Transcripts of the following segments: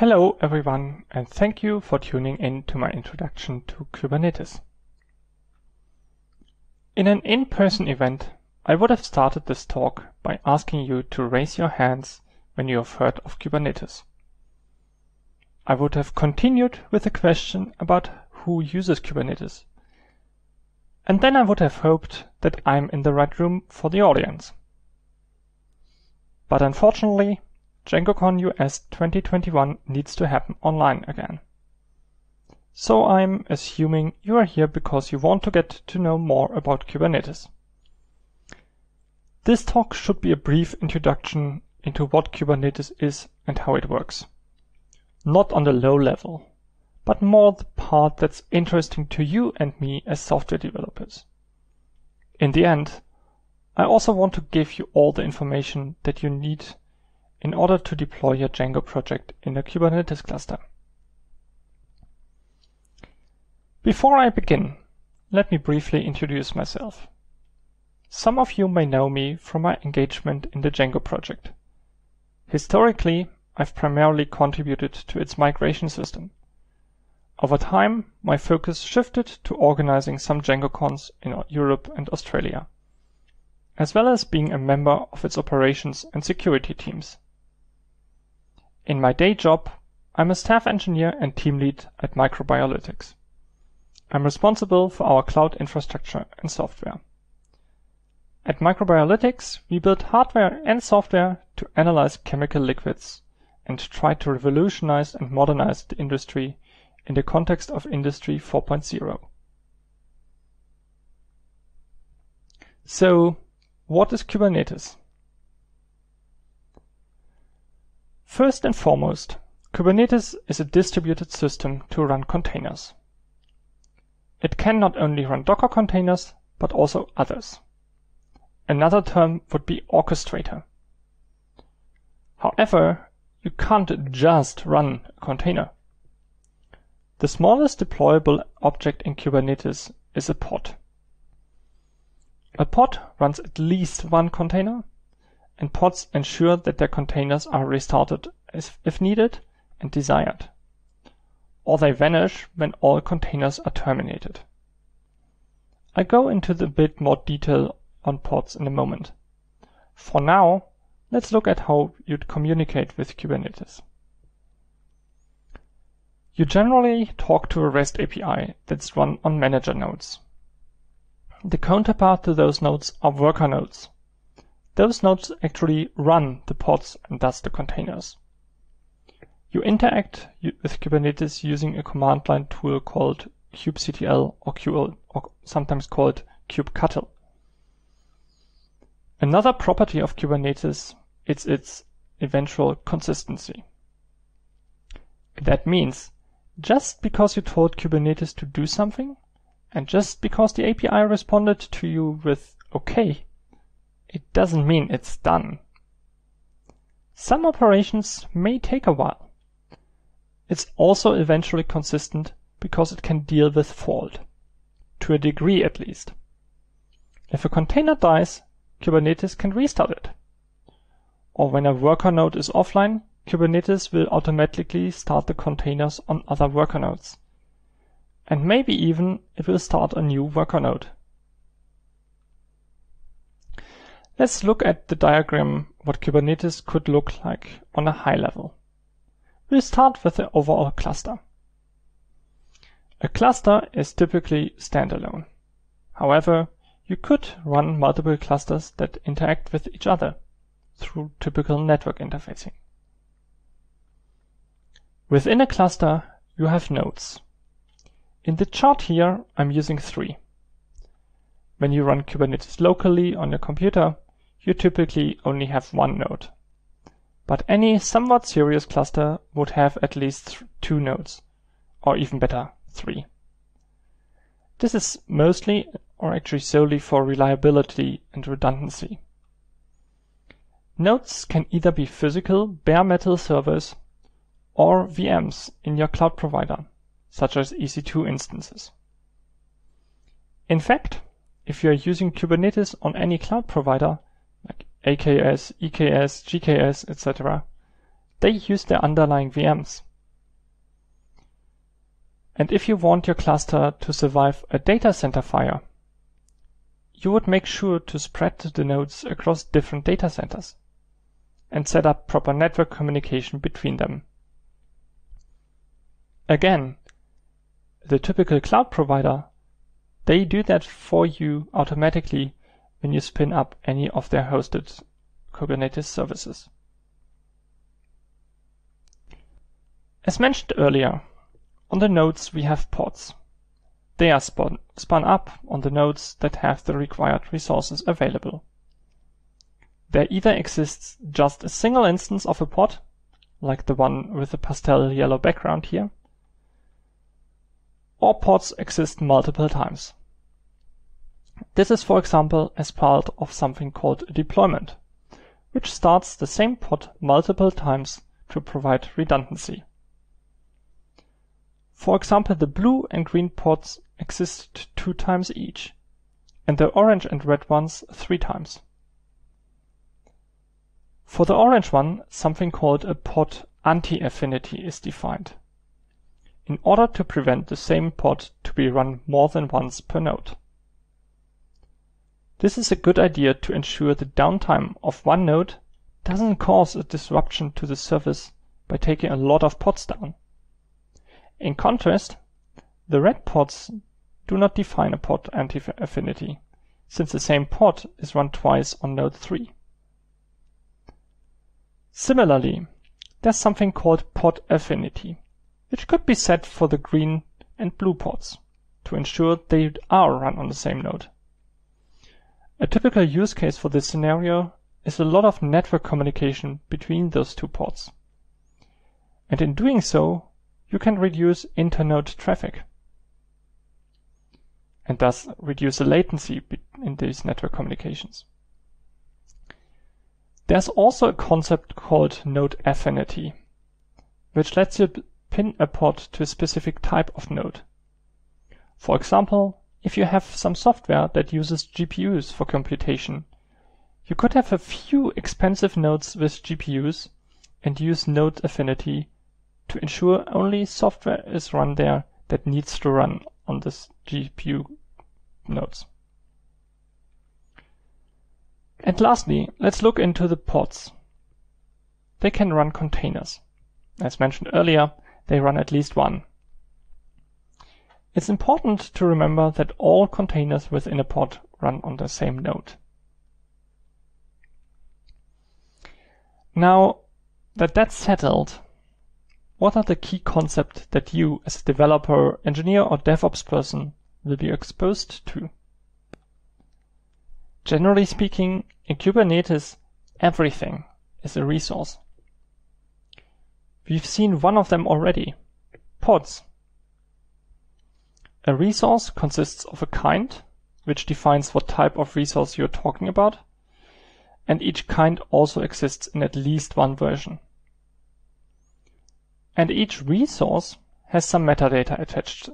Hello everyone, and thank you for tuning in to my introduction to Kubernetes. In an in-person event, I would have started this talk by asking you to raise your hands when you have heard of Kubernetes. I would have continued with a question about who uses Kubernetes. And then I would have hoped that I'm in the right room for the audience. But unfortunately, DjangoCon US 2021 needs to happen online again. So I'm assuming you are here because you want to get to know more about Kubernetes. This talk should be a brief introduction into what Kubernetes is and how it works. Not on the low level, but more the part that's interesting to you and me as software developers. In the end, I also want to give you all the information that you need in order to deploy your Django project in a Kubernetes cluster. Before I begin, let me briefly introduce myself. Some of you may know me from my engagement in the Django project. Historically, I've primarily contributed to its migration system. Over time, my focus shifted to organizing some DjangoCons in Europe and Australia, as well as being a member of its operations and security teams. In my day job, I'm a staff engineer and team lead at Microbiolytics. I'm responsible for our cloud infrastructure and software. At Microbiolytics, we build hardware and software to analyze chemical liquids and try to revolutionize and modernize the industry in the context of Industry 4.0. So, what is Kubernetes? First and foremost, Kubernetes is a distributed system to run containers. It can not only run Docker containers, but also others. Another term would be orchestrator. However, you can't just run a container. The smallest deployable object in Kubernetes is a pod. A pod runs at least one container, and pods ensure that their containers are restarted if needed and desired, or they vanish when all containers are terminated. I go into a bit more detail on pods in a moment. For now, let's look at how you'd communicate with Kubernetes. You generally talk to a REST API that's run on manager nodes. The counterpart to those nodes are worker nodes. Those nodes actually run the pods and thus the containers. You interact with Kubernetes using a command line tool called kubectl or QL, or sometimes called kubectl. Another property of Kubernetes is its eventual consistency. That means just because you told Kubernetes to do something, and just because the API responded to you with OK, it doesn't mean it's done. Some operations may take a while. It's also eventually consistent because it can deal with fault, to a degree at least. If a container dies, Kubernetes can restart it. Or when a worker node is offline, Kubernetes will automatically start the containers on other worker nodes. And maybe even it will start a new worker node. Let's look at the diagram what Kubernetes could look like on a high level. We'll start with the overall cluster. A cluster is typically standalone. However, you could run multiple clusters that interact with each other through typical network interfacing. Within a cluster, you have nodes. In the chart here, I'm using 3. When you run Kubernetes locally on your computer, you typically only have one node. But any somewhat serious cluster would have at least 2 nodes, or even better, 3. This is mostly, or actually solely, for reliability and redundancy. Nodes can either be physical bare metal servers or VMs in your cloud provider, such as EC2 instances. In fact, if you are using Kubernetes on any cloud provider, like AKS, EKS, GKS, etc., they use their underlying VMs, And if you want your cluster to survive a data center fire, you would make sure to spread the nodes across different data centers and set up proper network communication between them. Again, the typical cloud provider, they do that for you automatically when you spin up any of their hosted Kubernetes services. As mentioned earlier, on the nodes we have pods. They are spun up on the nodes that have the required resources available. There either exists just a single instance of a pod, like the one with the pastel yellow background here, or pods exist multiple times. This is, for example, as part of something called a deployment, which starts the same pod multiple times to provide redundancy. For example, the blue and green pods exist 2 times each, and the orange and red ones 3 times. For the orange one, something called a pod anti-affinity is defined, in order to prevent the same pod to be run more than once per node. This is a good idea to ensure the downtime of one node doesn't cause a disruption to the service by taking a lot of pods down. In contrast, the red pods do not define a pod anti-affinity, since the same pod is run twice on node 3. Similarly, there's something called pod affinity, which could be set for the green and blue pods, to ensure they are run on the same node. A typical use case for this scenario is a lot of network communication between those 2 pods. And in doing so, you can reduce internode traffic and thus reduce the latency in these network communications. There's also a concept called node affinity, which lets you pin a pod to a specific type of node. For example, if you have some software that uses GPUs for computation, you could have a few expensive nodes with GPUs and use node affinity to ensure only software is run there that needs to run on this GPU nodes. And lastly, let's look into the pods. They can run containers. As mentioned earlier, they run at least one. It's important to remember that all containers within a pod run on the same node. Now that that's settled, what are the key concepts that you, as a developer, engineer, or DevOps person, will be exposed to? Generally speaking, in Kubernetes, everything is a resource. We've seen one of them already, pods. A resource consists of a kind, which defines what type of resource you're talking about, and each kind also exists in at least one version. And each resource has some metadata attached,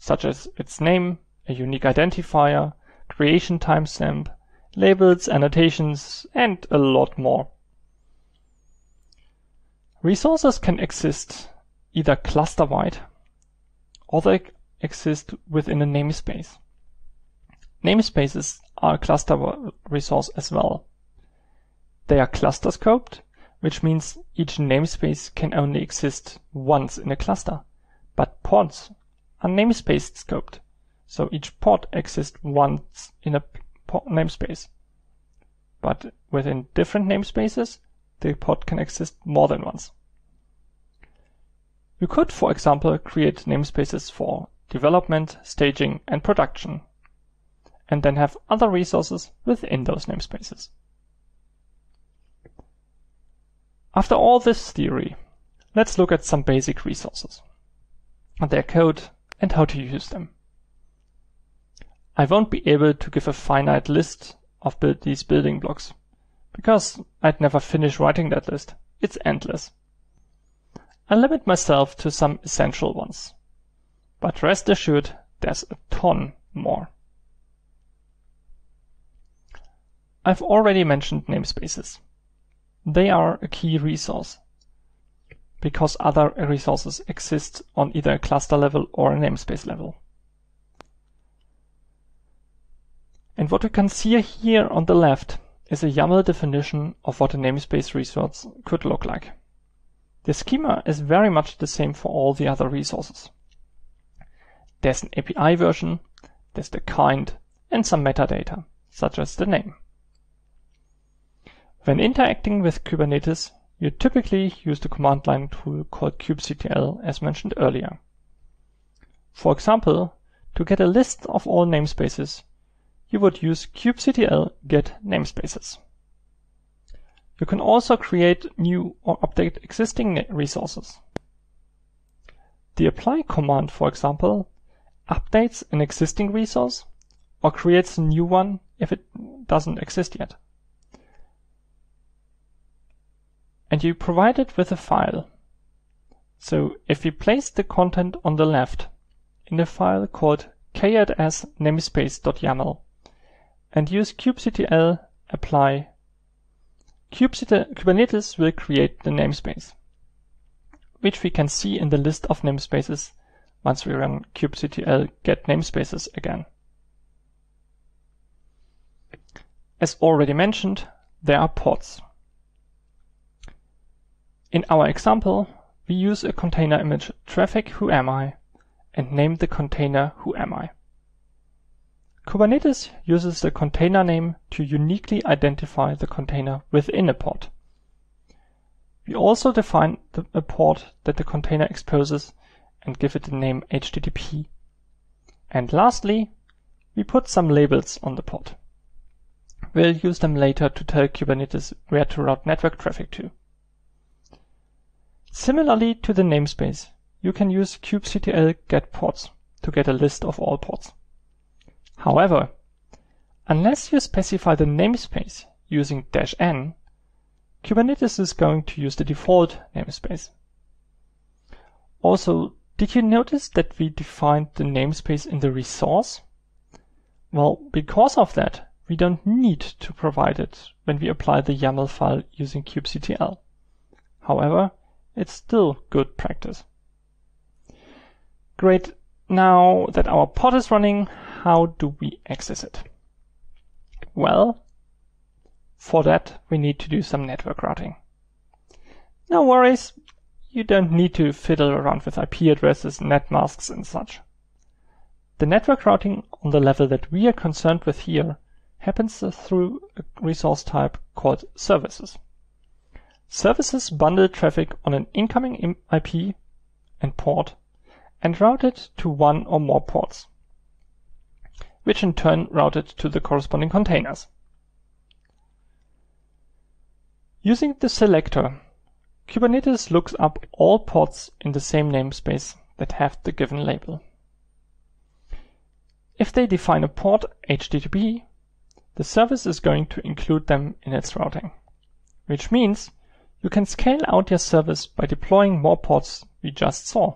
such as its name, a unique identifier, creation timestamp, labels, annotations, and a lot more. Resources can exist either cluster-wide, or they exist within a namespace. Namespaces are a cluster resource as well. They are cluster-scoped, which means each namespace can only exist once in a cluster. But pods are namespace scoped, so each pod exists once in a namespace. But within different namespaces, the pod can exist more than once. You could, for example, create namespaces for development, staging, and production, and then have other resources within those namespaces. After all this theory, let's look at some basic resources, their code, and how to use them. I won't be able to give a finite list of these building blocks, because I'd never finish writing that list. It's endless. I limit myself to some essential ones, but rest assured, there's a ton more. I've already mentioned namespaces. They are a key resource. because other resources exist on either a cluster level or a namespace level. And what we can see here on the left is a YAML definition of what a namespace resource could look like. The schema is very much the same for all the other resources. There's an API version, there's the kind, and some metadata, such as the name. When interacting with Kubernetes, you typically use the command line tool called kubectl, as mentioned earlier. For example, to get a list of all namespaces, you would use kubectl get namespaces. You can also create new or update existing resources. The apply command, for example, updates an existing resource or creates a new one if it doesn't exist yet. And you provide it with a file. So if we place the content on the left in a file called KAS namespace.yaml and use kubectl apply, Kubernetes will create the namespace, which we can see in the list of namespaces once we run kubectl get namespaces again. As already mentioned, there are pods. In our example, we use a container image Traefik whoami and name the container whoami. Kubernetes uses the container name to uniquely identify the container within a pod. We also define a port that the container exposes and give it the name HTTP. And lastly, we put some labels on the pod. We'll use them later to tell Kubernetes where to route network traffic to. Similarly to the namespace, you can use kubectl get pods to get a list of all pods. However, unless you specify the namespace using -n, Kubernetes is going to use the default namespace. Also, did you notice that we defined the namespace in the resource? Well, because of that, we don't need to provide it when we apply the YAML file using kubectl. However, it's still good practice. Great, now that our pod is running, how do we access it? Well, for that we need to do some network routing. No worries, you don't need to fiddle around with IP addresses, net masks and such. The network routing on the level that we are concerned with here happens through a resource type called services. Services bundle traffic on an incoming IP and port and route it to one or more ports, which in turn route it to the corresponding containers. Using the selector, Kubernetes looks up all ports in the same namespace that have the given label. If they define a port HTTP, the service is going to include them in its routing, which means you can scale out your service by deploying more ports we just saw.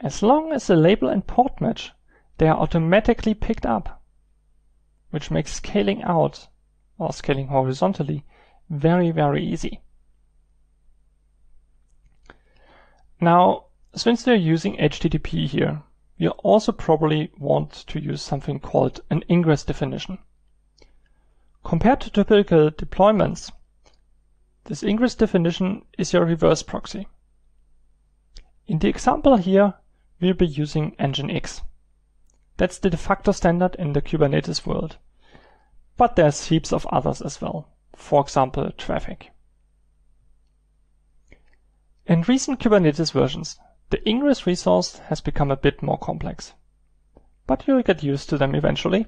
As long as the label and port match, they are automatically picked up, which makes scaling out or scaling horizontally very, very easy. Now, since we are using HTTP here, you also probably want to use something called an ingress definition. Compared to typical deployments, this ingress definition is your reverse proxy. In the example here, we'll be using Nginx. That's the de facto standard in the Kubernetes world. But there's heaps of others as well. For example, Traefik. In recent Kubernetes versions, the ingress resource has become a bit more complex. But you'll get used to them eventually.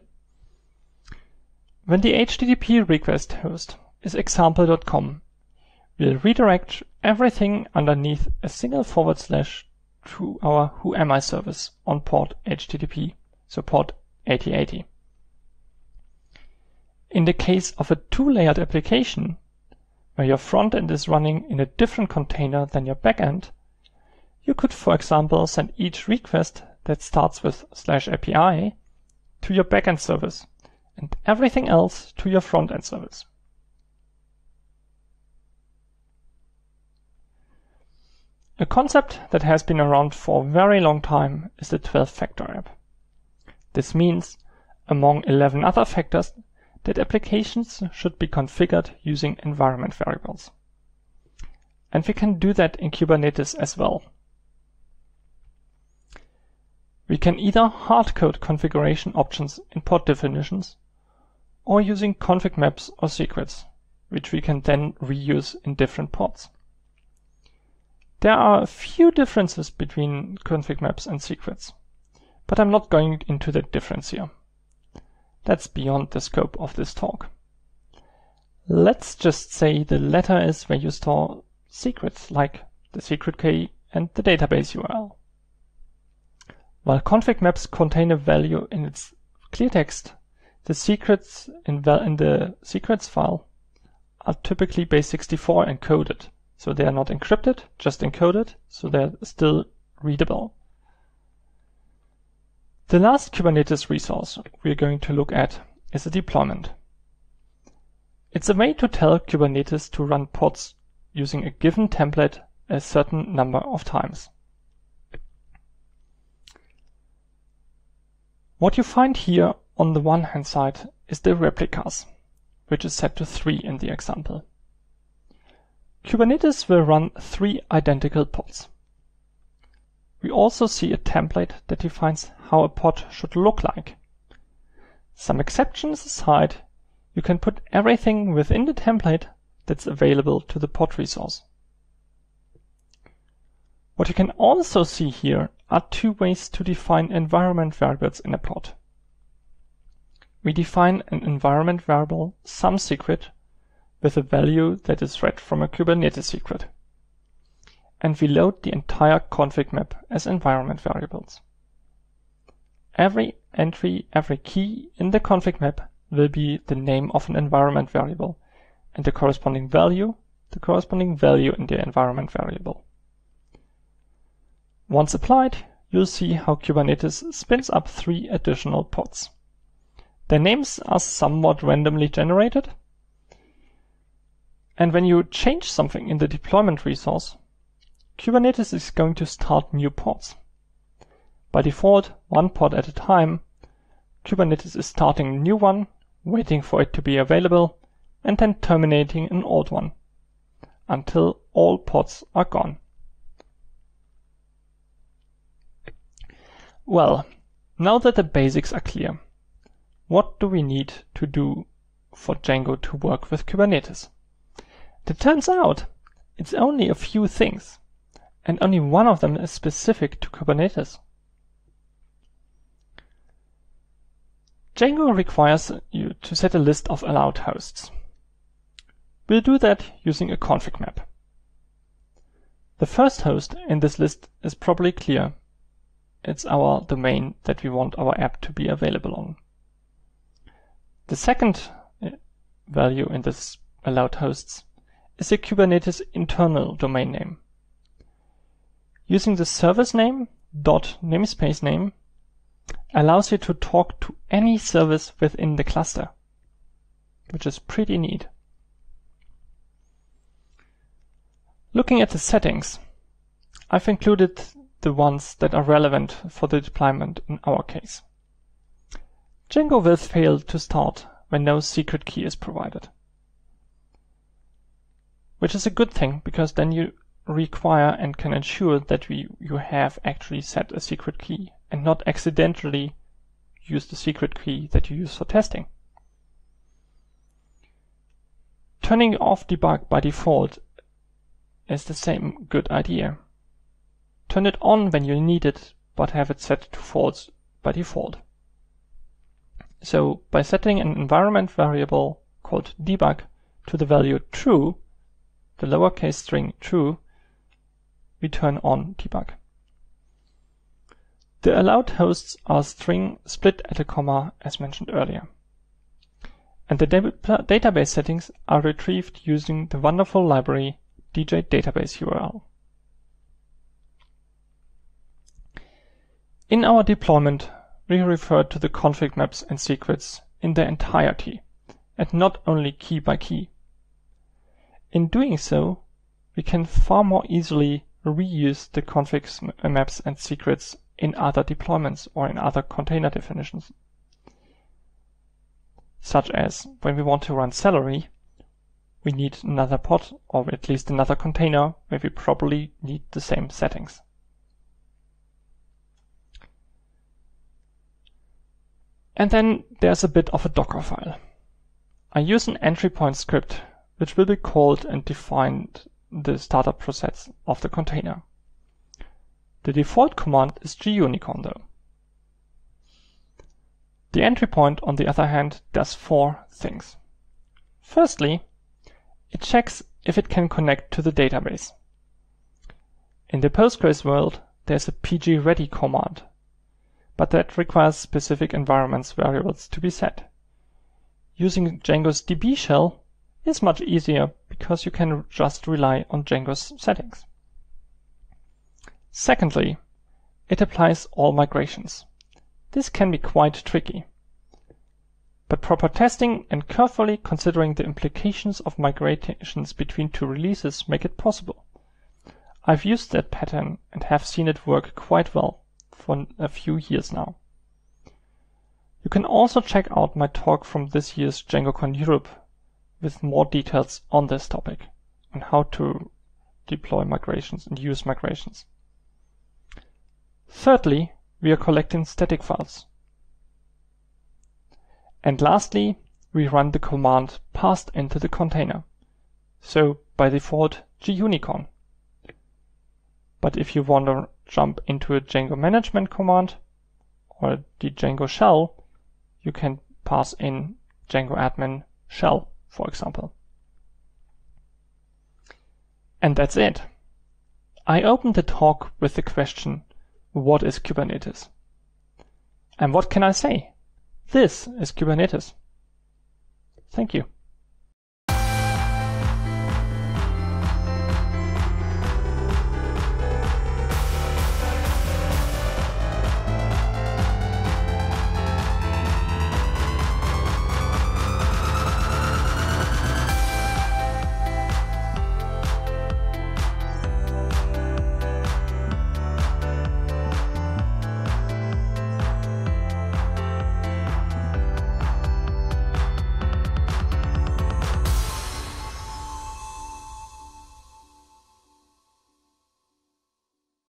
When the HTTP request host is example.com, we'll redirect everything underneath a single / to our whoami service on port HTTP, so port 8080. In the case of a two-layered application, where your front end is running in a different container than your back end, you could, for example, send each request that starts with /API to your back end service and everything else to your front end service. A concept that has been around for a very long time is the 12-factor app. This means, among 11 other factors, that applications should be configured using environment variables. And we can do that in Kubernetes as well. We can either hard-code configuration options in port definitions or using config maps or secrets, which we can then reuse in different ports. There are a few differences between config maps and secrets, but I'm not going into the difference here. That's beyond the scope of this talk. Let's just say the latter is where you store secrets like the secret key and the database URL, while config maps contain a value in its clear text. The secrets in the secrets file are typically base64 encoded, so they are not encrypted, just encoded, so they're still readable. The last Kubernetes resource we're going to look at is a deployment. It's a way to tell Kubernetes to run pods using a given template a certain number of times. What you find here on the one hand side is the replicas, which is set to 3 in the example. Kubernetes will run 3 identical pods. We also see a template that defines how a pod should look like. Some exceptions aside, you can put everything within the template that's available to the pod resource. What you can also see here are two ways to define environment variables in a pod. We define an environment variable SumSecret with a value that is read from a Kubernetes secret, and we load the entire config map as environment variables. Every entry, every key in the config map will be the name of an environment variable and the corresponding value in the environment variable. Once applied, you'll see how Kubernetes spins up 3 additional pods. Their names are somewhat randomly generated, and when you change something in the deployment resource, Kubernetes is going to start new pods. By default, one pod at a time, Kubernetes is starting a new one, waiting for it to be available, and then terminating an old one, until all pods are gone. Well, now that the basics are clear, what do we need to do for Django to work with Kubernetes? It turns out it's only a few things, and only one of them is specific to Kubernetes. Django requires you to set a list of allowed hosts. We'll do that using a config map. The first host in this list is probably clear. It's our domain that we want our app to be available on. The second value in this allowed hosts is a Kubernetes internal domain name. Using the service name dot namespace name allows you to talk to any service within the cluster, which is pretty neat. Looking at the settings, I've included the ones that are relevant for the deployment in our case. Django will fail to start when no secret key is provided, which is a good thing, because then you require and can ensure that you have actually set a secret key and not accidentally use the secret key that you use for testing. Turning off debug by default is the same good idea. Turn it on when you need it, but have it set to false by default. So by setting an environment variable called debug to the value true, the lowercase string true, we turn on debug. The allowed hosts are string split at a comma, as mentioned earlier. And the database settings are retrieved using the wonderful library dj-database-url. In our deployment, we refer to the config maps and secrets in their entirety, and not only key by key. In doing so, we can far more easily reuse the configs, maps, and secrets in other deployments or in other container definitions. Such as when we want to run Celery, we need another pod or at least another container where we probably need the same settings. And then there's a bit of a Docker file. I use an entry point script which will be called and defined the startup process of the container. The default command is gunicorn though. The entry point, on the other hand, does four things. Firstly, it checks if it can connect to the database. In the Postgres world, there's a pg_ready command, but that requires specific environments variables to be set. Using Django's DB shell is much easier because you can just rely on Django's settings. Secondly, it applies all migrations. This can be quite tricky, but proper testing and carefully considering the implications of migrations between two releases make it possible. I've used that pattern and have seen it work quite well for a few years now. You can also check out my talk from this year's DjangoCon Europe with more details on this topic and how to deploy migrations and use migrations. Thirdly, we are collecting static files. And lastly, we run the command passed into the container. So by default, gunicorn. But if you want to jump into a Django management command or the Django shell, you can pass in django-admin shell, for example. And that's it. I opened the talk with the question, what is Kubernetes? And what can I say? This is Kubernetes. Thank you.